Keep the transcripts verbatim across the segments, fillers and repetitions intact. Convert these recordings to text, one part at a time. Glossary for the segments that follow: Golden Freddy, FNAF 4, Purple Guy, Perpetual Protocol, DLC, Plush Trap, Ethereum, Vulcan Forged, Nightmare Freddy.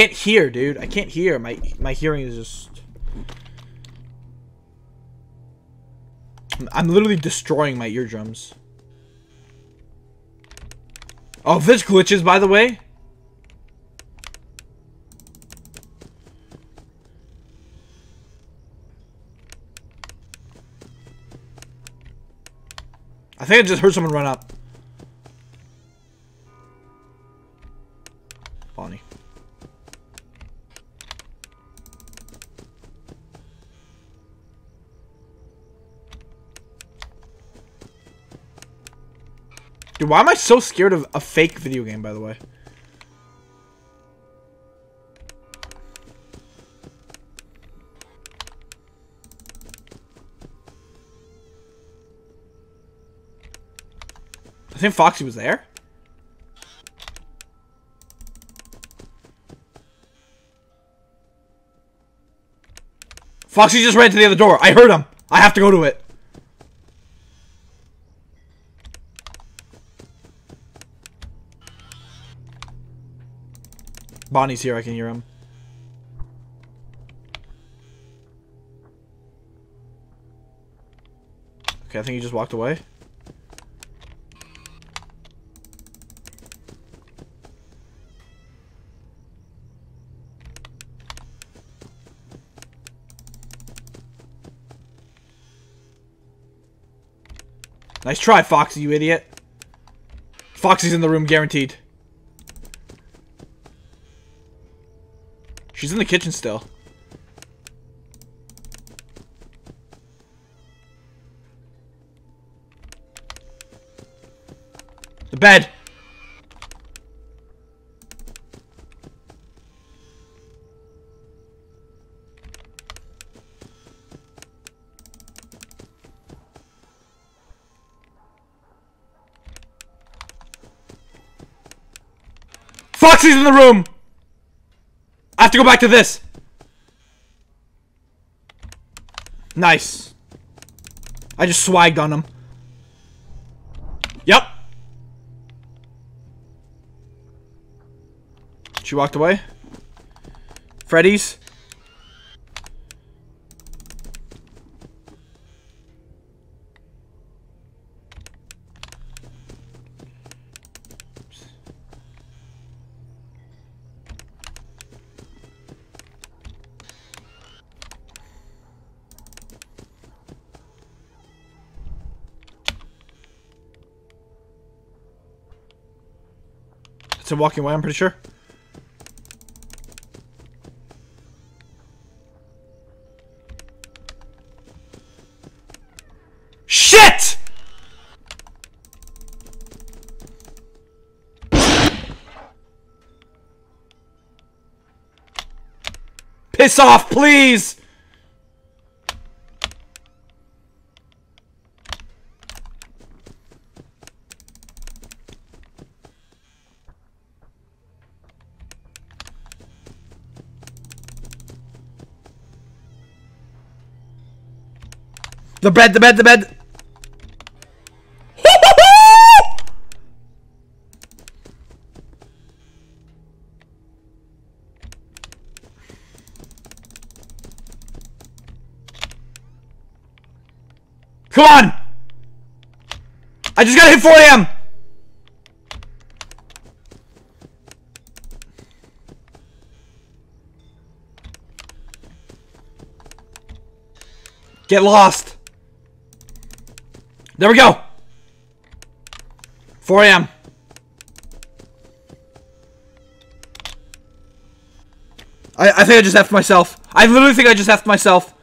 can't hear, dude. I can't hear. My my hearing is just... I'm literally destroying my eardrums. Oh, this glitches, by the way. I think I just heard someone run up. Bonnie. Dude, why am I so scared of a fake video game, by the way? I think Foxy was there. Foxy just ran to the other door. I heard him. I have to go to it. Bonnie's here. I can hear him. Okay, I think he just walked away. Nice try, Foxy, you idiot. Foxy's in the room, guaranteed. She's in the kitchen still. The bed! Foxy's in the room! I have to go back to this! Nice. I just swagged on him. Yep. She walked away. Freddy's. Walking away, I'm pretty sure. Shit! Piss off, please! The bed, the bed, the bed. Come on! I just gotta hit four A M Get lost. There we go! four A M I, I think I just effed myself. I literally think I just effed myself.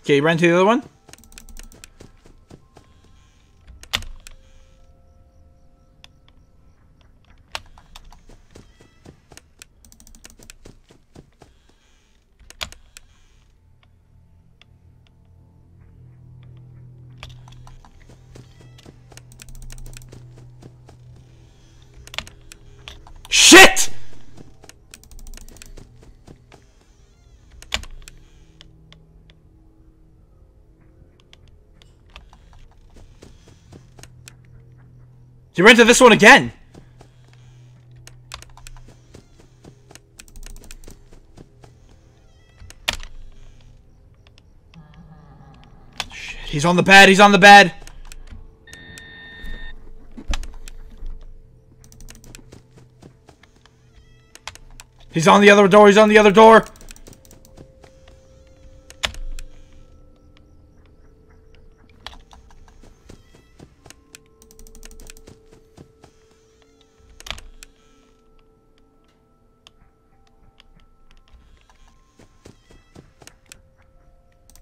Okay, you ran to the other one? She ran to this one again! Shit, he's on the bed, he's on the bed! He's on the other door, he's on the other door!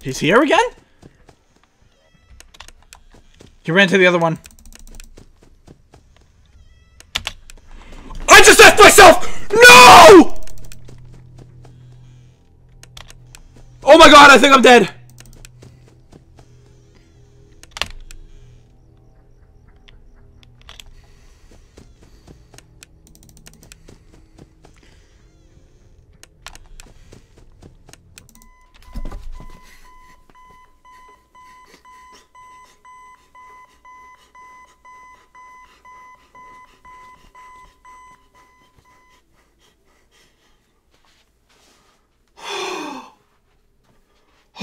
He's here again? He ran to the other one. I just left myself! No! Oh my god, I think I'm dead.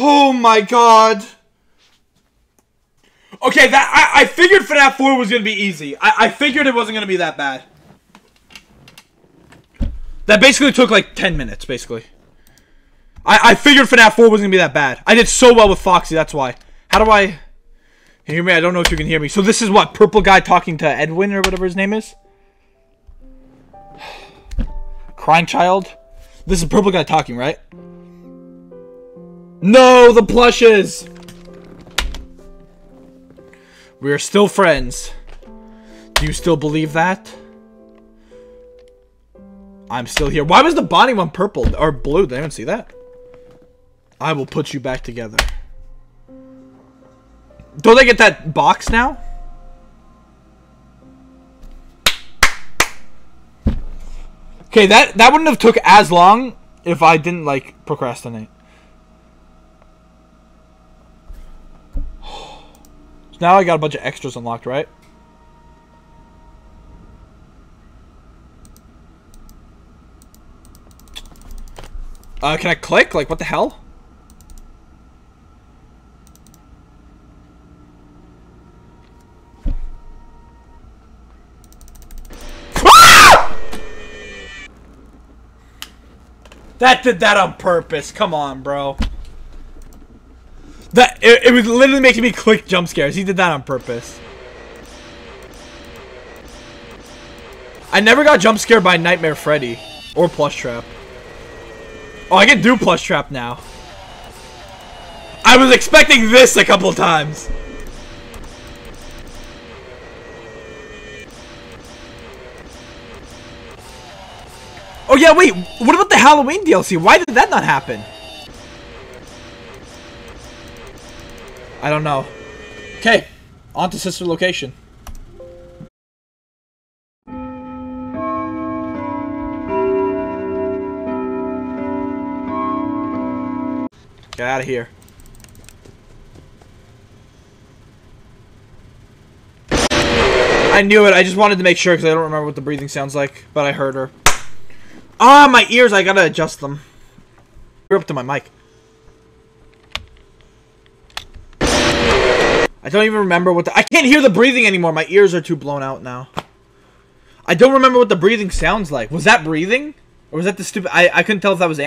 Oh my god. Okay, that- I, I figured FNAF four was gonna be easy. I, I figured it wasn't gonna be that bad. That basically took like ten minutes, basically. I, I figured FNAF four wasn't gonna be that bad. I did so well with Foxy, that's why. How do I- Can you hear me? I don't know if you can hear me. So this is what? Purple Guy talking to Edwin or whatever his name is? Crying Child? This is Purple Guy talking, right? No, the plushes! We are still friends. Do you still believe that? I'm still here. Why was the body one purple? Or blue? Did anyone see that? I will put you back together. Don't they get that box now? Okay, that, that wouldn't have took as long if I didn't, like, procrastinate. Now I got a bunch of extras unlocked, right? Uh, can I click? Like, what the hell? Ah! That did that on purpose. Come on, bro. That it, it was literally making me click jump scares. He did that on purpose. I never got jump scared by Nightmare Freddy or Plush Trap. Oh, I can do Plush Trap now. I was expecting this a couple times. Oh yeah, wait. What about the Halloween D L C? Why did that not happen? I don't know. Okay, on to sister location. Get out of here. I knew it. I just wanted to make sure because I don't remember what the breathing sounds like, but I heard her. Ah, my ears. I gotta adjust them. You're up to my mic. I don't even remember what the- I can't hear the breathing anymore. My ears are too blown out now. I don't remember what the breathing sounds like. Was that breathing? Or was that the stupid- I, I couldn't tell if that was-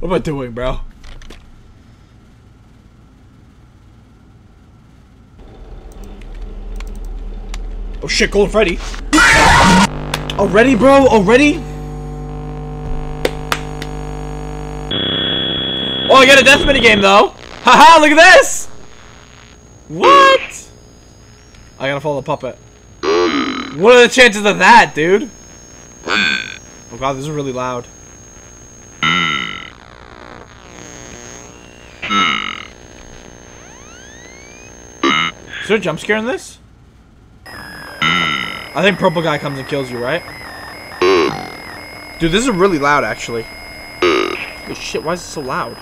What am I doing, bro? Oh shit, Golden Freddy. Already, bro? Already? Oh, I got a death minigame, though. Haha, look at this! What? I gotta follow the puppet. What are the chances of that, dude? Oh god, this is really loud. Is there a jump scare in this? I think Purple Guy comes and kills you, right? Dude, this is really loud, actually. Holy shit, why is it so loud?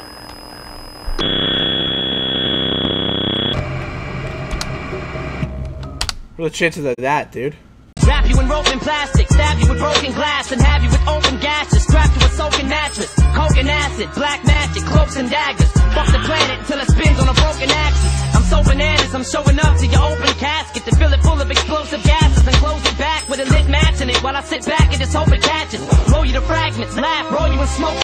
What are the chances of that, dude? Wrap you in rope and plastic, stab you with broken glass, and have you with open gashes, strapped to a soaking mattress, coke and acid, black magic, cloaks and daggers, fuck the planet until it spins on a broken axis. I'm so bananas, I'm showing up to your open casket to fill it full of explosive gases and close it back with a lit match in it while I sit back and just hope it catches. Roll you to fragments, laugh, roll you in smoke.